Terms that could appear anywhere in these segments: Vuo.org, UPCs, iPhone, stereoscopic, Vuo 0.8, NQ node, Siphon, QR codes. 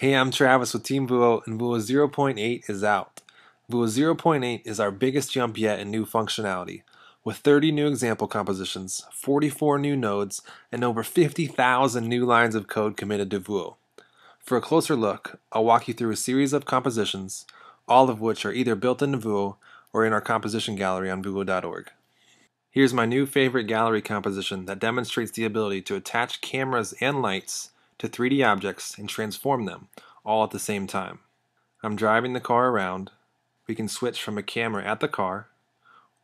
Hey, I'm Travis with Team Vuo, and Vuo 0.8 is out. Vuo 0.8 is our biggest jump yet in new functionality, with 30 new example compositions, 44 new nodes, and over 50,000 new lines of code committed to Vuo. For a closer look, I'll walk you through a series of compositions, all of which are either built into Vuo or in our composition gallery on Vuo.org. Here's my new favorite gallery composition that demonstrates the ability to attach cameras and lights to 3D objects and transform them, all at the same time. I'm driving the car around. We can switch from a camera at the car,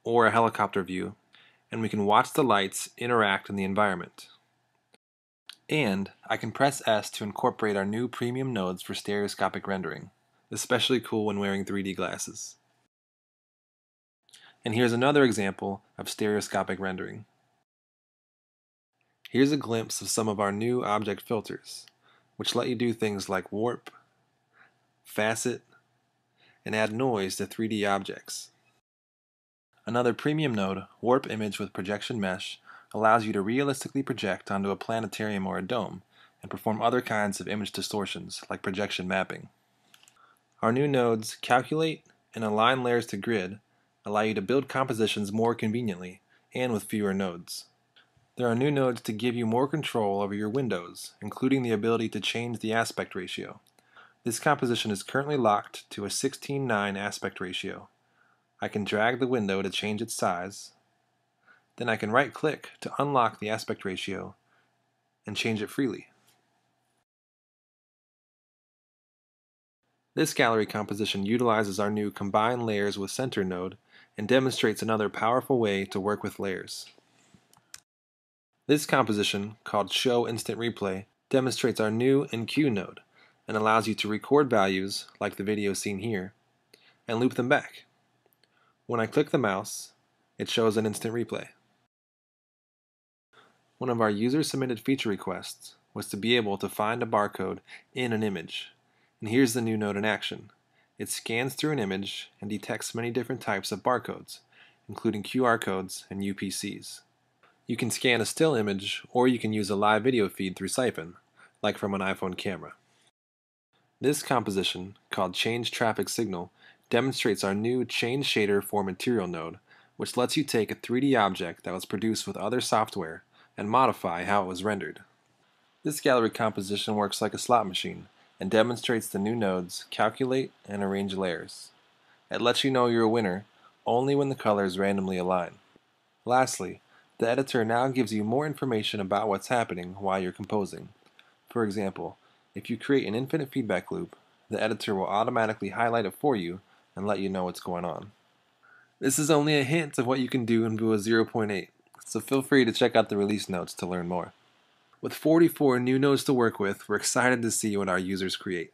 or a helicopter view, and we can watch the lights interact in the environment. And I can press S to incorporate our new premium nodes for stereoscopic rendering, especially cool when wearing 3D glasses. And here's another example of stereoscopic rendering. Here's a glimpse of some of our new object filters, which let you do things like warp, facet, and add noise to 3D objects. Another premium node, Warp Image with Projection Mesh, allows you to realistically project onto a planetarium or a dome, and perform other kinds of image distortions, like projection mapping. Our new nodes, Calculate and Align Layers to Grid, allow you to build compositions more conveniently, and with fewer nodes. There are new nodes to give you more control over your windows, including the ability to change the aspect ratio. This composition is currently locked to a 16:9 aspect ratio. I can drag the window to change its size. Then I can right-click to unlock the aspect ratio and change it freely. This gallery composition utilizes our new Combine Layers with Center node and demonstrates another powerful way to work with layers. This composition, called Show Instant Replay, demonstrates our new NQ node and allows you to record values, like the video seen here, and loop them back. When I click the mouse, it shows an instant replay. One of our user-submitted feature requests was to be able to find a barcode in an image. And here's the new node in action. It scans through an image and detects many different types of barcodes, including QR codes and UPCs. You can scan a still image, or you can use a live video feed through Siphon, like from an iPhone camera. This composition, called Change Traffic Signal, demonstrates our new Change Shader for Material node, which lets you take a 3D object that was produced with other software and modify how it was rendered. This gallery composition works like a slot machine and demonstrates the new nodes, Calculate and Arrange Layers. It lets you know you're a winner only when the colors randomly align. Lastly, the editor now gives you more information about what's happening while you're composing. For example, if you create an infinite feedback loop, the editor will automatically highlight it for you and let you know what's going on. This is only a hint of what you can do in Vuo 0.8, so feel free to check out the release notes to learn more. With 44 new nodes to work with, we're excited to see what our users create.